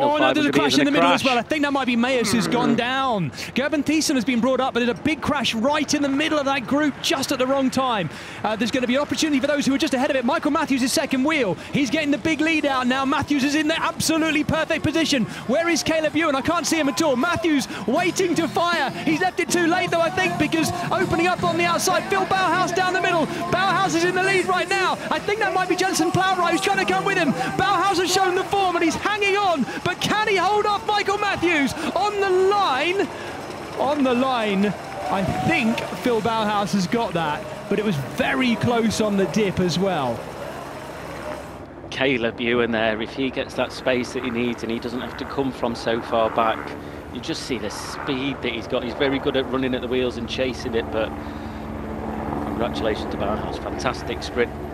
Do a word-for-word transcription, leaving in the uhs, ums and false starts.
Oh, no, there's a crash in the middle as well. I think that might be Mayers who's gone down. Gerben Thiessen has been brought up, but did a big crash right in the middle of that group just at the wrong time. Uh, there's going to be an opportunity for those who are just ahead of it. Michael Matthews is second wheel. He's getting the big lead out now. Matthews is in the absolutely perfect position. Where is Caleb Ewan? I can't see him at all. Matthews waiting to fire. He's left it too late, though, I think, because opening up on the outside, Phil Bauhaus down the middle. Bauhaus is in the lead right now. I think that might be Jensen Plowright who's trying to come with him. Bauhaus has shown the form and he's hanging on, but can he hold off Michael Matthews? On the line, on the line, I think Phil Bauhaus has got that, but it was very close on the dip as well. Caleb Ewan there, if he gets that space that he needs and he doesn't have to come from so far back, you just see the speed that he's got. He's very good at running at the wheels and chasing it, but congratulations to Bauhaus, fantastic sprint.